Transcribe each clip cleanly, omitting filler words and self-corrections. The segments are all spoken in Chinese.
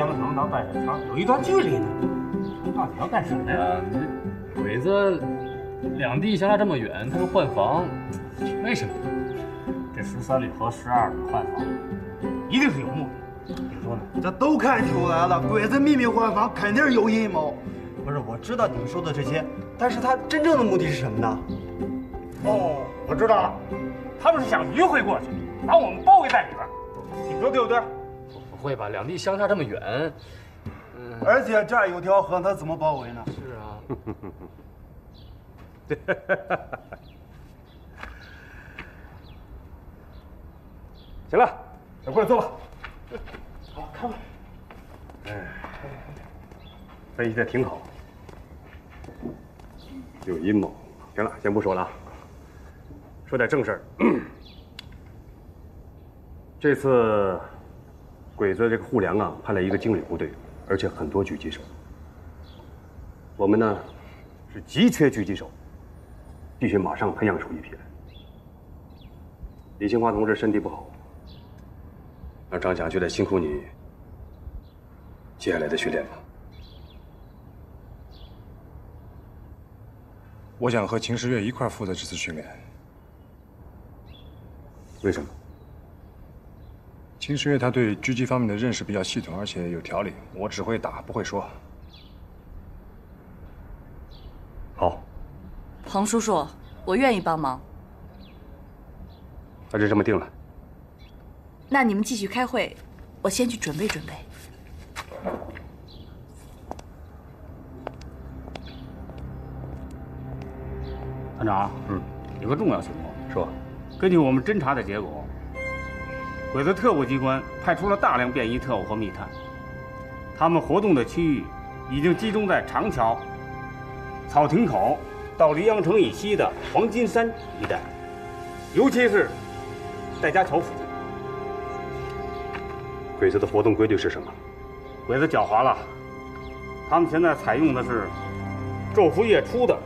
江城到白水城有一段距离呢，到底要干什么呀？这鬼子两地相差这么远，他们换防，为什么？这13里河12里换防，一定是有目的。你说呢？这都看出来了，鬼子秘密换防肯定是有阴谋。不是，我知道你们说的这些，但是他真正的目的是什么呢？哦，我知道了，他们是想迂回过去，把我们包围在里边。你说对不对？ 不会吧，两地相差这么远，而且这儿有条河，他怎么包围呢？是啊，行了，小贵坐吧。好，开吧。哎，分析的挺好，有阴谋。行了，先不说了，说点正事儿。这次。 鬼子这个护粮啊，派来一个精锐部队，而且很多狙击手。我们呢，是急缺狙击手，必须马上培养出一批来。李清华同志身体不好，让张霞就得辛苦你接下来的训练吧。我想和秦时月一块负责这次训练。为什么？ 秦时月他对狙击方面的认识比较系统，而且有条理。我只会打，不会说。好，彭叔叔，我愿意帮忙。那就这么定了。那你们继续开会，我先去准备准备。团长，有个重要情况。说，根据我们侦查的结果。 鬼子特务机关派出了大量便衣特务和密探，他们活动的区域已经集中在长桥、草亭口到黎阳城以西的黄金山一带，尤其是戴家桥附近。鬼子的活动规律是什么？鬼子狡猾了，他们现在采用的是昼伏夜出的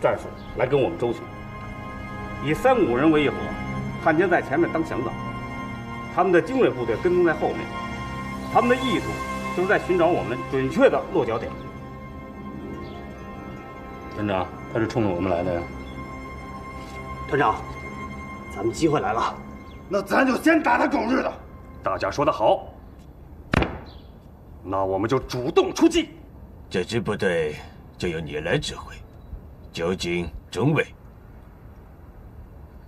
战术来跟我们周旋，以3-5人为一伙，汉奸在前面当向导。 他们的精锐部队跟踪在后面，他们的意图就是在寻找我们准确的落脚点。团长，他是冲着我们来的呀。团长，咱们机会来了，那咱就先打他狗日的！大家说得好，那我们就主动出击。这支部队就由你来指挥，九井中尉、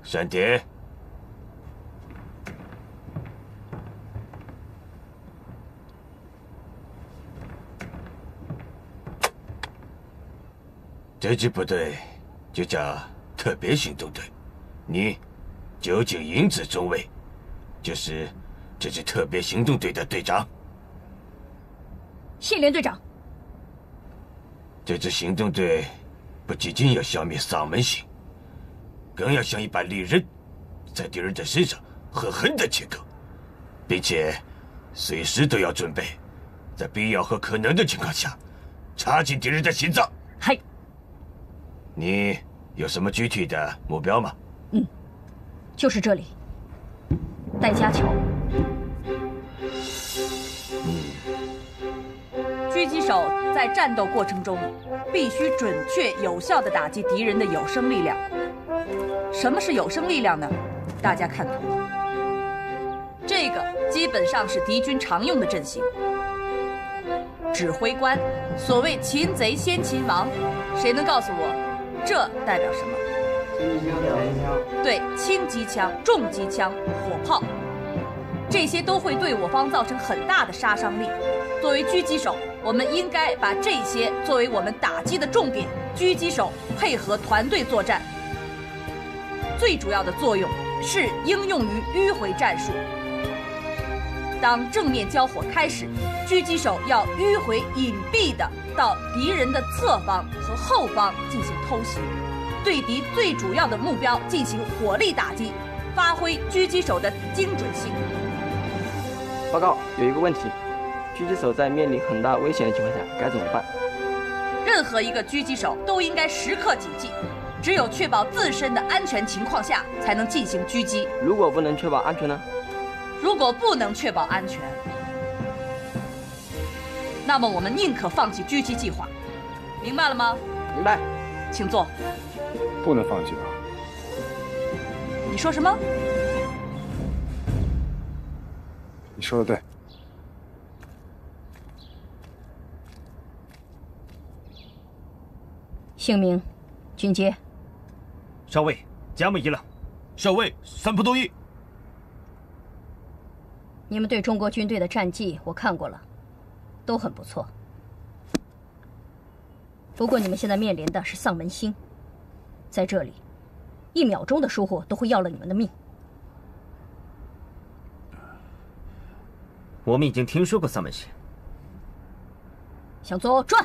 闪蝶。 这支部队就叫特别行动队，你九井银子中尉就是这支特别行动队的队长。谢连队长。这支行动队不仅要消灭丧门星，更要像一把利刃，在敌人的身上狠狠的切割，并且随时都要准备，在必要和可能的情况下，插进敌人的心脏。嗨。 你有什么具体的目标吗？嗯，就是这里，戴家桥。狙击手在战斗过程中必须准确有效地打击敌人的有生力量。什么是有生力量呢？大家看图，这个基本上是敌军常用的阵型。 指挥官，所谓擒贼先擒王，谁能告诉我，这代表什么？轻机枪。对，轻机枪、重机枪、火炮，这些都会对我方造成很大的杀伤力。作为狙击手，我们应该把这些作为我们打击的重点。狙击手配合团队作战，最主要的作用是应用于迂回战术。 当正面交火开始，狙击手要迂回隐蔽地到敌人的侧方和后方进行偷袭，对敌最主要的目标进行火力打击，发挥狙击手的精准性。报告，有一个问题，狙击手在面临很大危险的情况下该怎么办？任何一个狙击手都应该时刻谨记，只有确保自身的安全情况下才能进行狙击。如果不能确保安全呢？ 如果不能确保安全，那么我们宁可放弃狙击计划，明白了吗？明白，请坐。不能放弃吧？你说什么？你说的对。 姓名，军阶，少尉甲木一郎，少尉三浦多一。你们对中国军队的战绩我看过了，都很不错。不过你们现在面临的是丧门星，在这里，一秒钟的疏忽都会要了你们的命。我们已经听说过丧门星。向左转。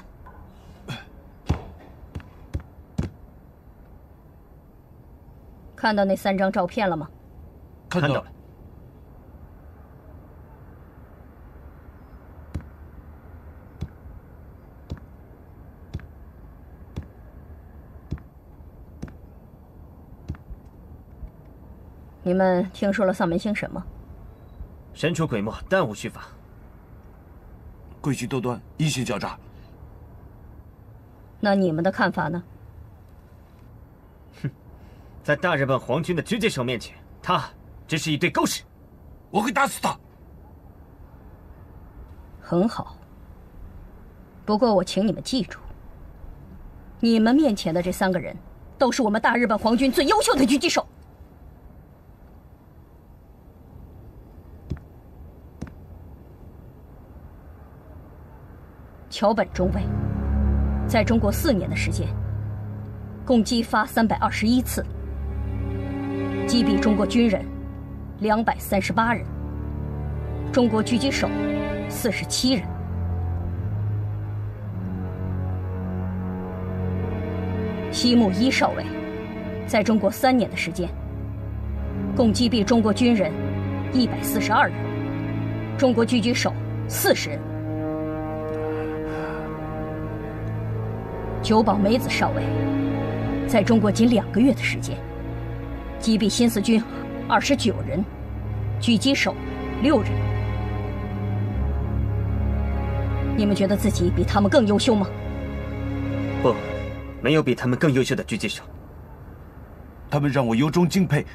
看到那三张照片了吗？看到了。你们听说了丧门星什么？神出鬼没，弹无虚发，诡计多端，阴险狡诈。那你们的看法呢？ 在大日本皇军的狙击手面前，他只是一堆狗屎。我会打死他。很好。不过我请你们记住，你们面前的这三个人，都是我们大日本皇军最优秀的狙击手。桥本中尉，在中国4年的时间，共击发321次。 击毙中国军人238人，中国狙击手47人。西木一少尉，在中国3年的时间，共击毙中国军人142人，中国狙击手40人。久保梅子少尉，在中国仅2个月的时间。 击毙新四军29人，狙击手6人。你们觉得自己比他们更优秀吗？不，没有比他们更优秀的狙击手。他们让我由衷敬佩。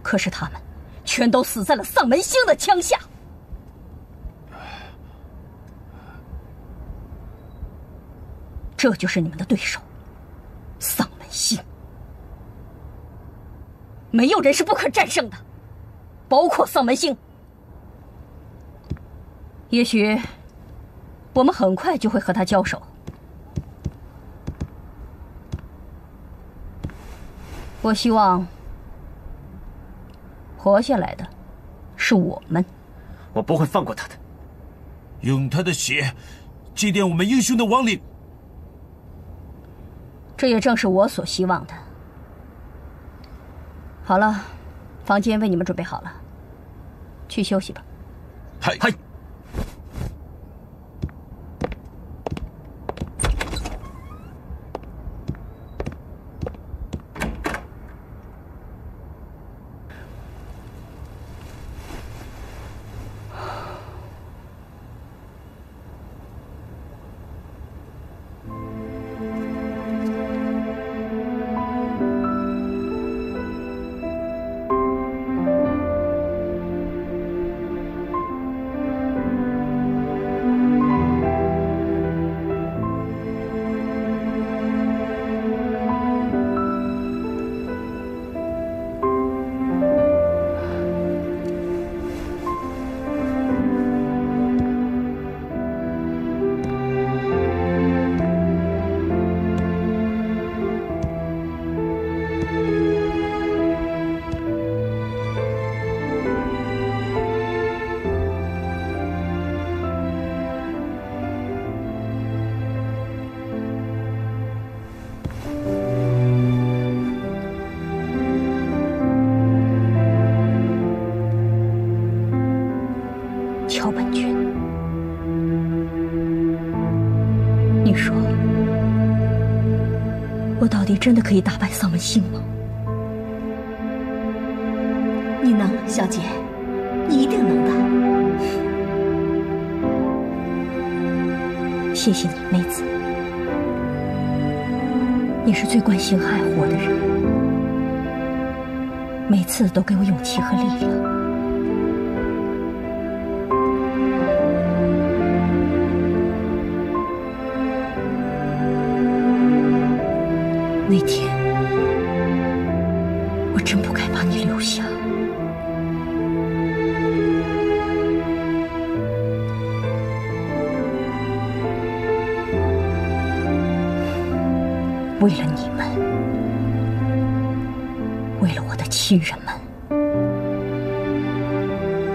可是他们全都死在了丧门星的枪下。 这就是你们的对手。 丧门星，没有人是不可战胜的，包括丧门星。也许我们很快就会和他交手。我希望活下来的是我们。我不会放过他的，用他的血祭奠我们英雄的亡灵。 这也正是我所希望的。好了，房间为你们准备好了，去休息吧。嗨嗨。真的可以打败丧门星吗？你能，小姐，你一定能的。谢谢你，梅子，你是最关心爱我的人，每次都给我勇气和力量。 那天，我真不该把你留下。为了你们，为了我的亲人们，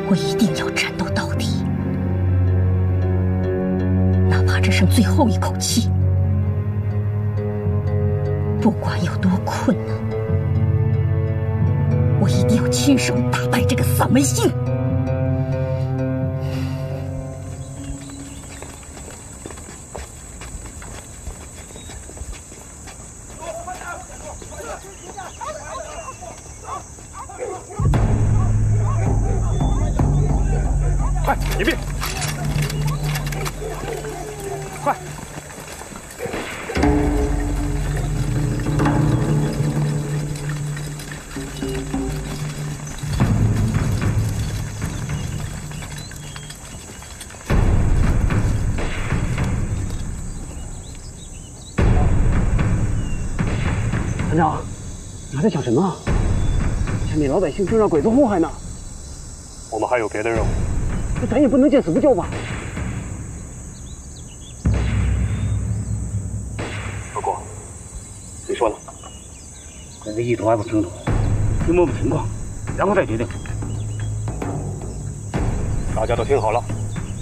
我一定要战斗到底，哪怕只剩最后一口气。 不管有多困难，我一定要亲手打败这个丧门星。快，隐蔽！快！ 团长，你还在想什么？下面老百姓正让鬼子祸害呢。我们还有别的任务，那咱也不能见死不救吧。不过，你说呢？鬼子意图还不清楚，先摸摸情况，然后再决定。大家都听好了，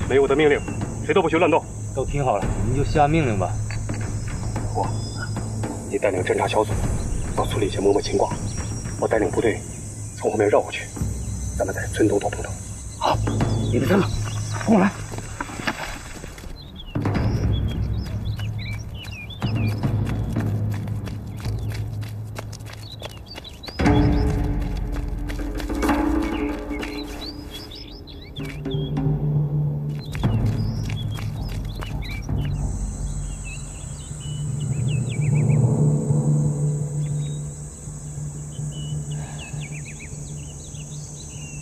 没有我的命令，谁都不许乱动。都听好了，您就下命令吧。我，你带领侦察小组。 到村里去摸摸情况，我带领部队从后面绕过去，咱们在村东头碰头。好，你们三个跟我来。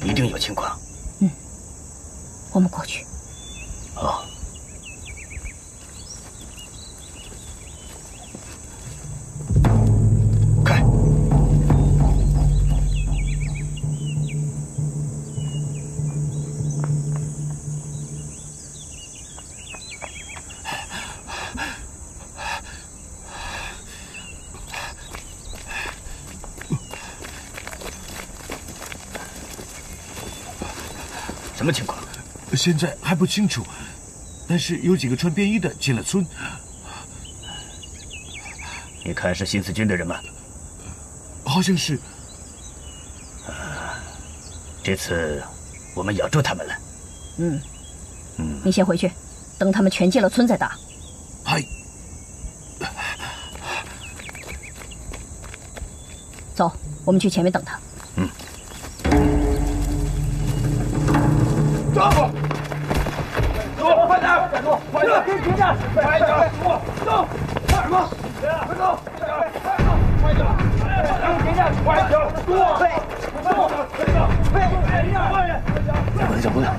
一定有情况。嗯，我们过去。哦。看，什么情况？现在还不清楚，但是有几个穿便衣的进了村。你看是新四军的人吗？好像是。这次我们咬住他们了。嗯。嗯。你先回去，等他们全进了村再打。嗨。走，我们去前面等他。嗯。 小姑娘，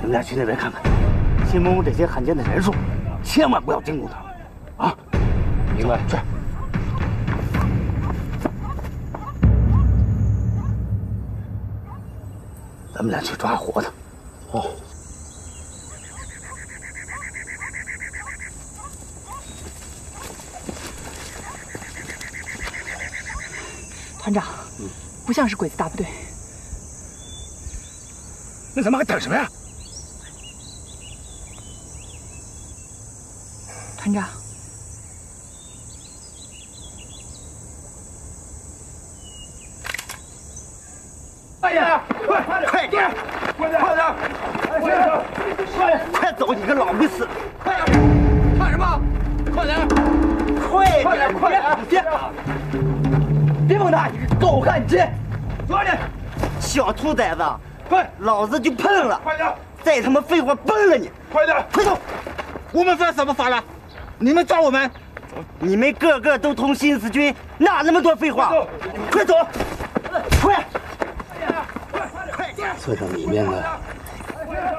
你们俩去那边看看，先摸摸这些罕见的人数，千万不要盯住他，啊！明白，去。 咱们俩去抓活的，哦。团长，不像是鬼子大部队。那咱们还等什么呀？团长，哎呀！ 快点！快点！快走！你个老没死！快点！看什么？快点！别碰他！你个狗汉奸！抓紧！小兔崽子！快！老子就碰了！快点！再他妈废话，崩了你！快点！快走！我们犯什么法了？你们抓我们！你们个个都同心思军，哪那么多废话？快走！快！算上里面的，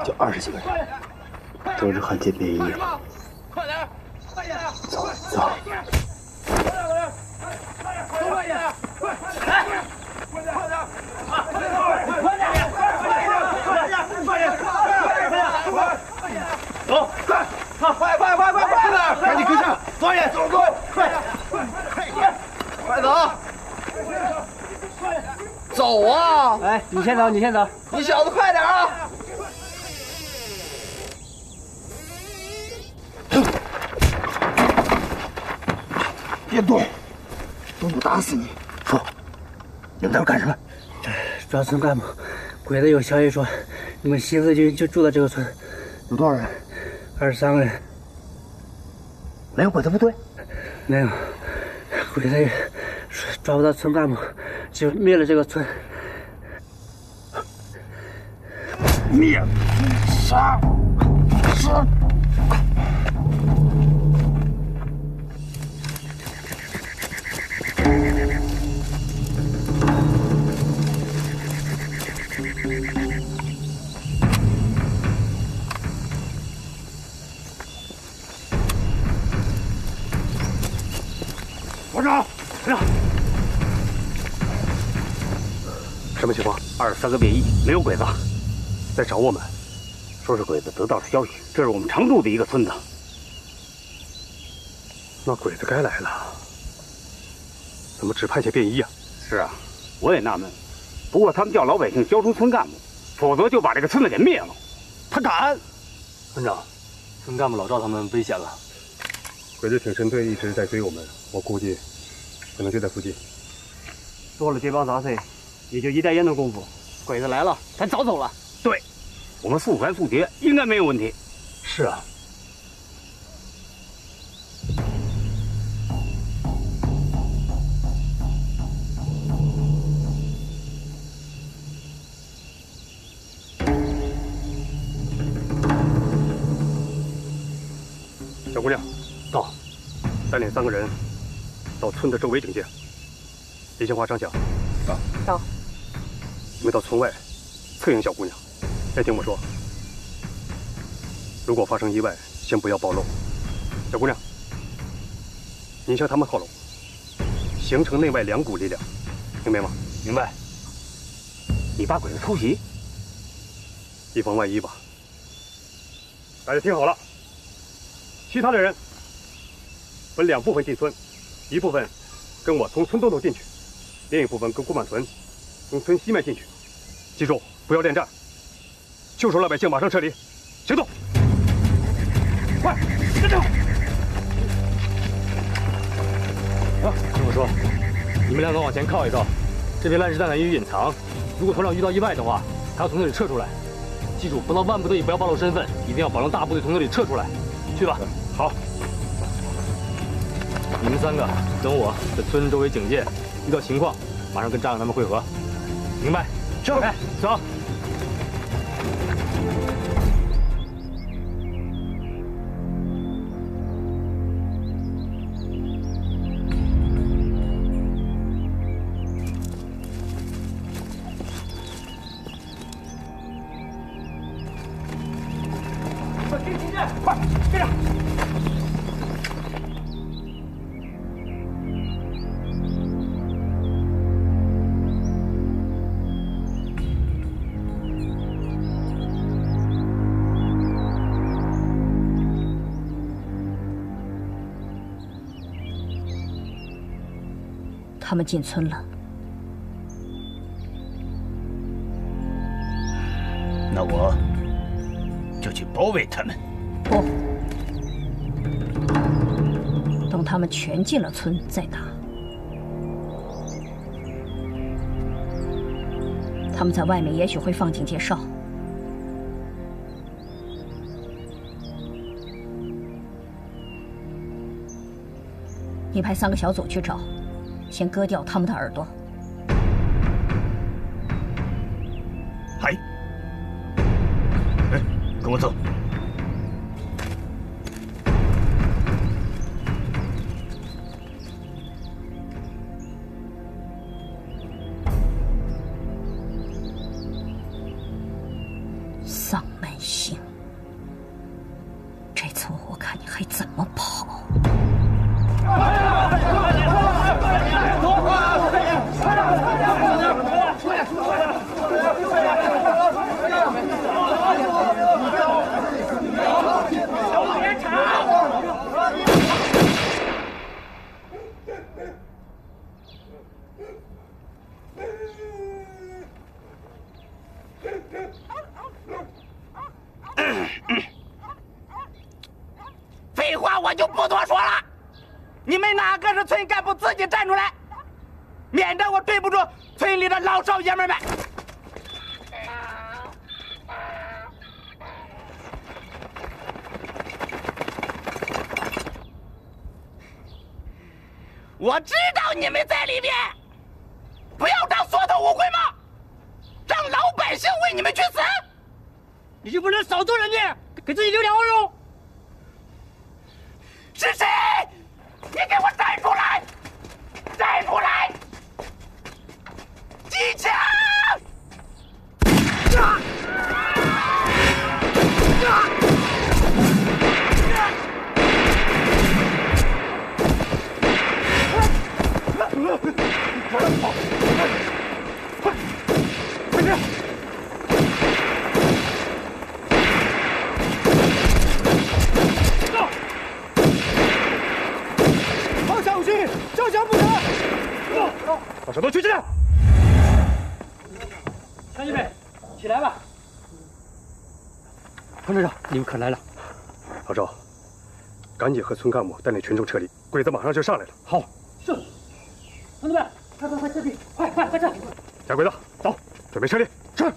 就20几个人，都是汉奸便衣。快点！快点！走走！快点！快点！快点！快点！ 走，快，快，赶紧跟上，抓人，走，快走，走啊！哎，你先走，你先走，你小子快点啊！别动，动我打死你！说，你们在这干什么？抓村干部。 鬼子有消息说，你们新四军就住在这个村，有多少人？23个人。没有鬼子部队？没有，鬼子抓不到村干部，就灭了这个村。灭，杀，杀！团长，团长，什么情况？23个便衣，没有鬼子，在找我们，说是鬼子得到的消息。这是我们常住的一个村子。那鬼子该来了，怎么只派些便衣啊？是啊，我也纳闷。 不过他们叫老百姓交出村干部，否则就把这个村子给灭了。他敢！村长，村干部老赵他们危险了。鬼子挺身队一直在追我们，我估计可能就在附近。做了这帮杂碎，也就1袋烟的功夫，鬼子来了，咱早走了。对，我们速战速决，应该没有问题。是啊。 小姑娘，到，带领3个人到村的周围警戒。李杏花、张翔，到。到。你们到村外策应小姑娘，要听我说。如果发生意外，先不要暴露。小姑娘，你向他们靠拢，形成内外两股力量，明白吗？明白。你怕鬼子偷袭？以防万一吧。大家听好了。 其他的人分2部分进村，一部分跟我从村东头进去，另一部分跟郭满屯从村西面进去。记住，不要恋战，袖手老百姓马上撤离，行动！快，跟着！啊，听我说，你们2个往前靠一靠，这边烂石弹予以隐藏。如果团长遇到意外的话，他要从这里撤出来。记住，不到万部队也不要暴露身份，一定要保证大部队从这里撤出来。 去吧，好。你们3个等我在村周围警戒，遇到情况马上跟张亮他们会合，明白？是。哎，走。快跟警戒，快！ 他们进村了，那我就去包围他们。不，等他们全进了村再打。他们在外面也许会放警戒哨。你派3个小组去找。 先割掉他们的耳朵。嗨，哎，跟我走。行，这次我看你还怎么跑！废话我就不多说了，你们哪个是村干部自己站出来，免得我对不住村里的老少爷们们。我知道你们在里面，不要当缩头乌龟嘛，让老百姓为你们去死，你就不能少做人家，给自己留点后路。 是谁？你给我站出来！站出来！机枪！快点！ 交枪不成！把手都举起来！乡亲们，起来吧！彭镇长，你们可来了！老赵，赶紧和村干部带领群众撤离，鬼子马上就上来了。好，是。同志们，快撤离！快撤！假鬼子，走，准备撤离！是。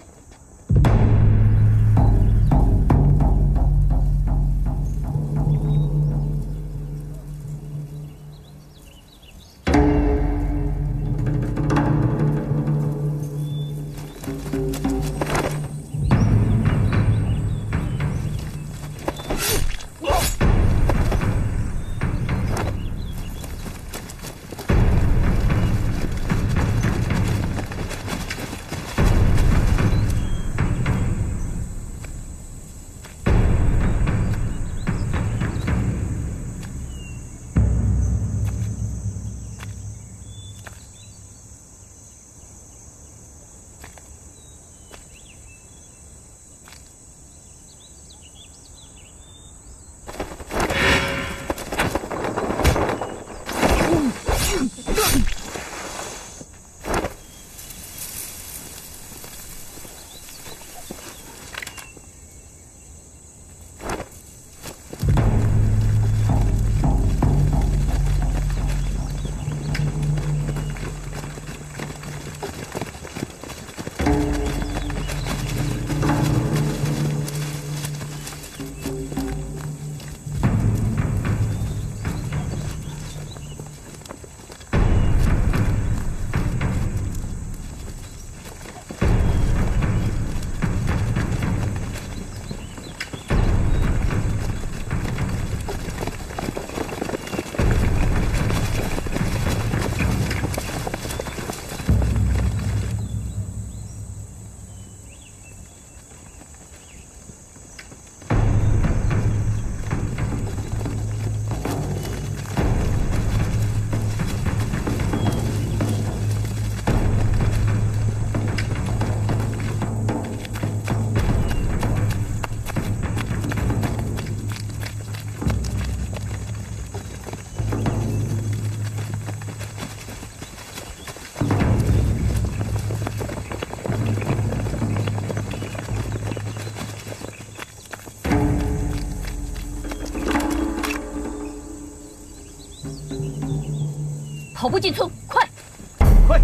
跑步进村，快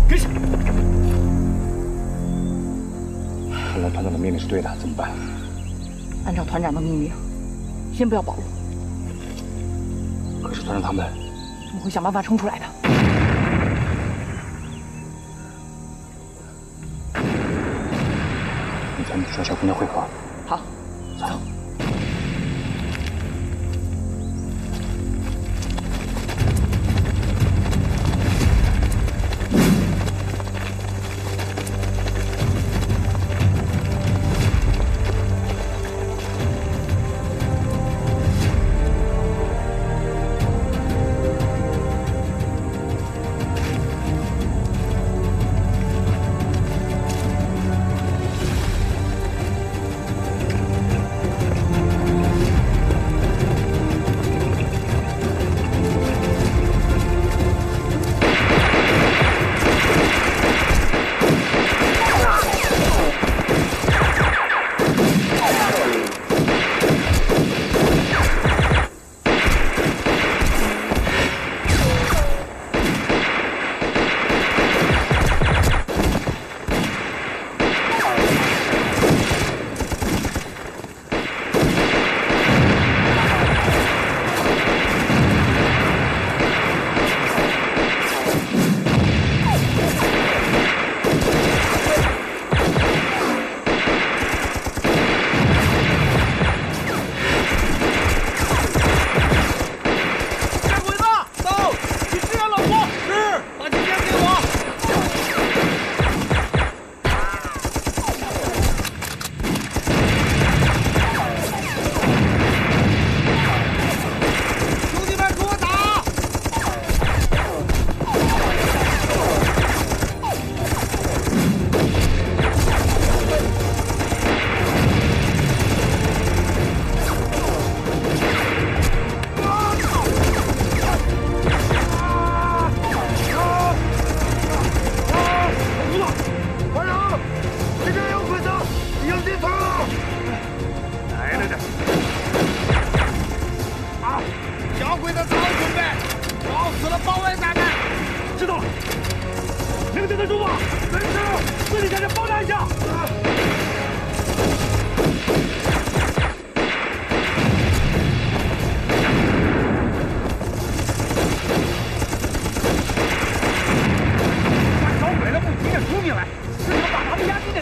跟上！我们团长的命令是对的，怎么办？按照团长的命令，先不要暴露。可是团长他们，我会想办法冲出来的。你赶紧去找小姑娘汇合。好，走。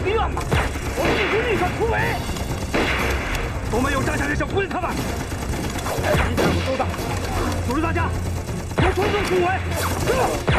民怨吧，我们必须逆反突围。我们有当下之胜，不是他们。敌态我收到，组织大家由团队突围。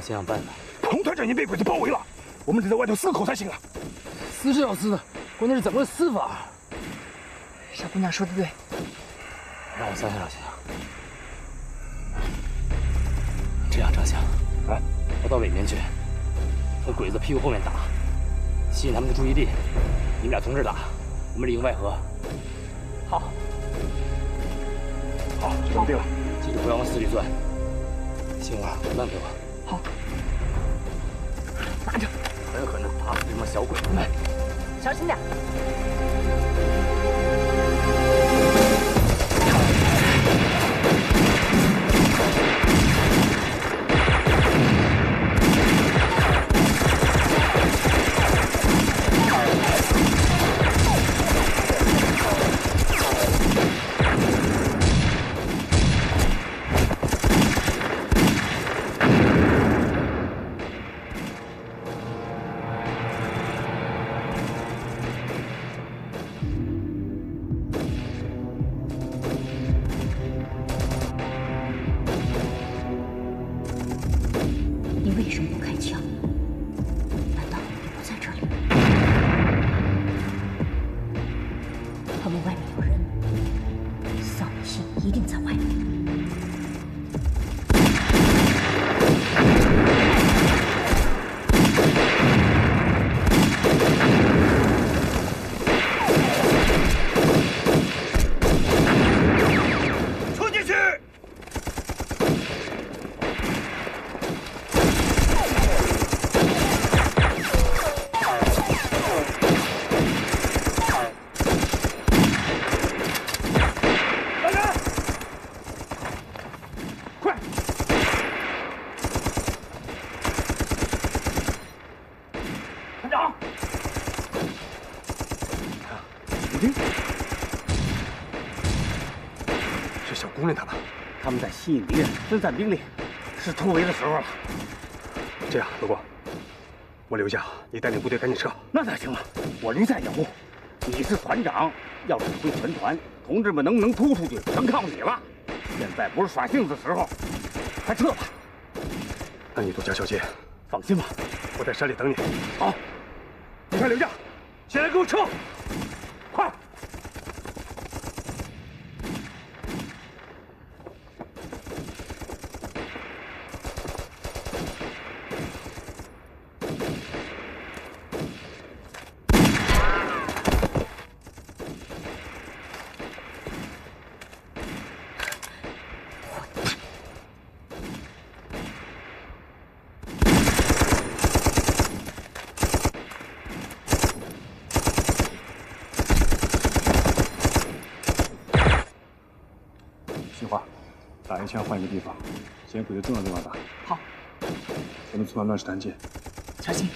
想想办法，彭团长已经被鬼子包围了，我们得在外头撕口才行啊！撕是要撕的，关键是怎么撕法？小姑娘说的对，让我想想，这样照相，哎，我到北面去，从鬼子屁股后面打，吸引他们的注意力。你们俩同时打，我们里应外合。好，好，就这么定了。记住不要往死里钻。杏花，慢给我。 好，拿着，很狠的打死这帮小鬼子们，小心点。吸引敌人分散兵力，是突围的时候了。这样，德国，我留下，你带领部队赶紧撤。那哪行啊！我离散掩护，你是团长，要指挥全团。同志们能不能突出去，全靠你了。现在不是耍性子的时候，快撤吧。那你多加小心。放心吧，我在山里等你。好，你快留下，现在给我撤！ 先换一个地方，先鬼子重要的地方打。好，咱们做完乱石潭见。小心。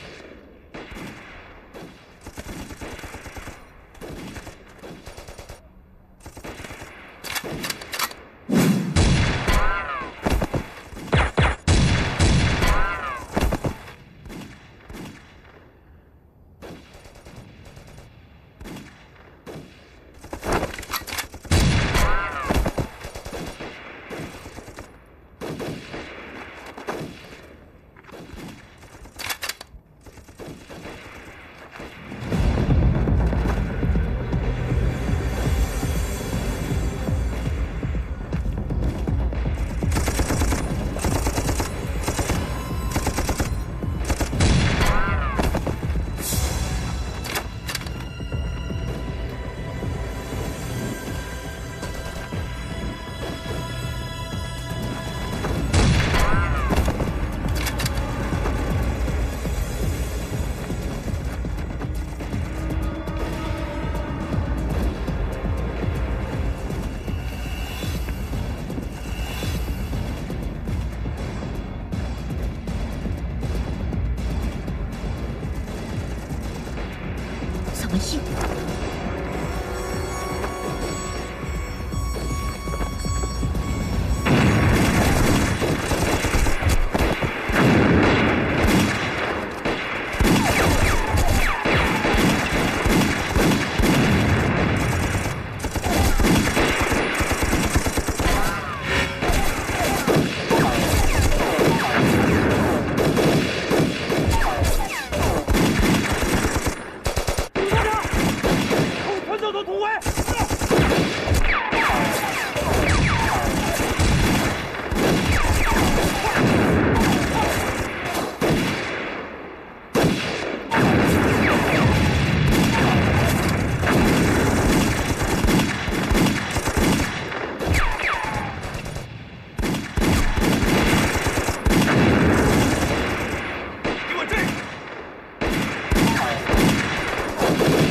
王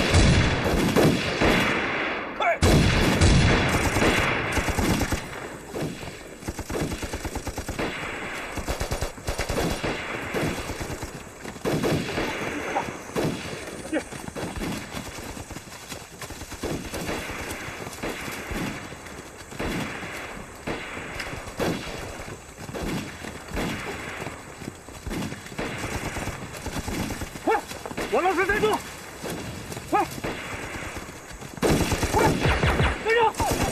老师站住！快！快！站住！快！快！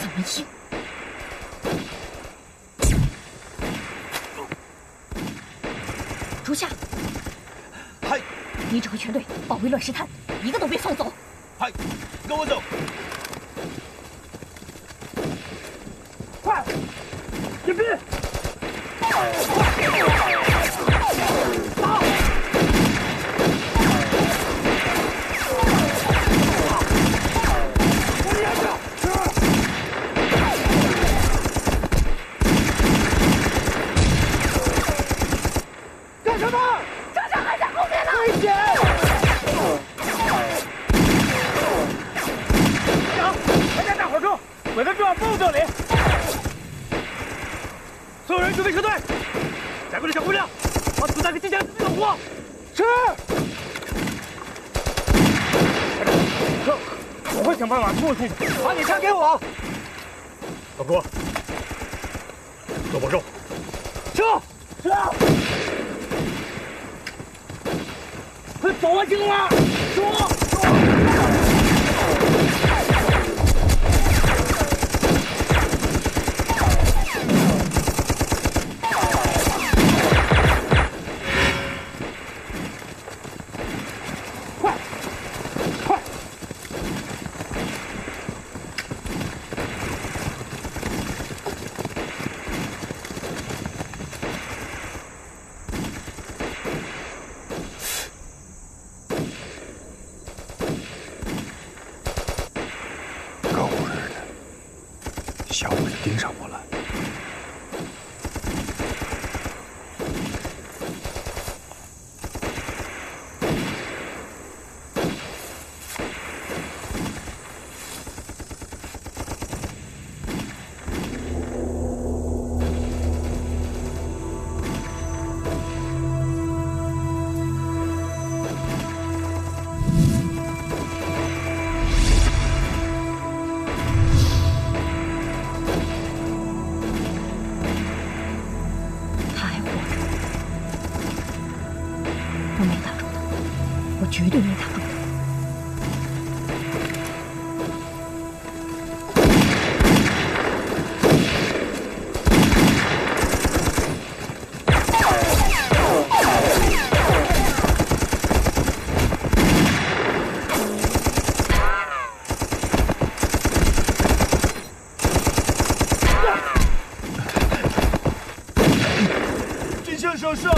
怎么去？ 如下，嗨！你指挥全队保卫乱石滩，一个都别放走。嗨，跟我走！快，迎宾！打！ 把他抓到这里！所有人准备撤退！小姑娘，小姑娘，把子弹给金枪子的火！是。我会想办法过去。把你枪给我！老朱，走保重。撤！撤！快走啊，金花！走！ 小鬼盯上我了，我没打中他，我绝对没打中他。 真相上！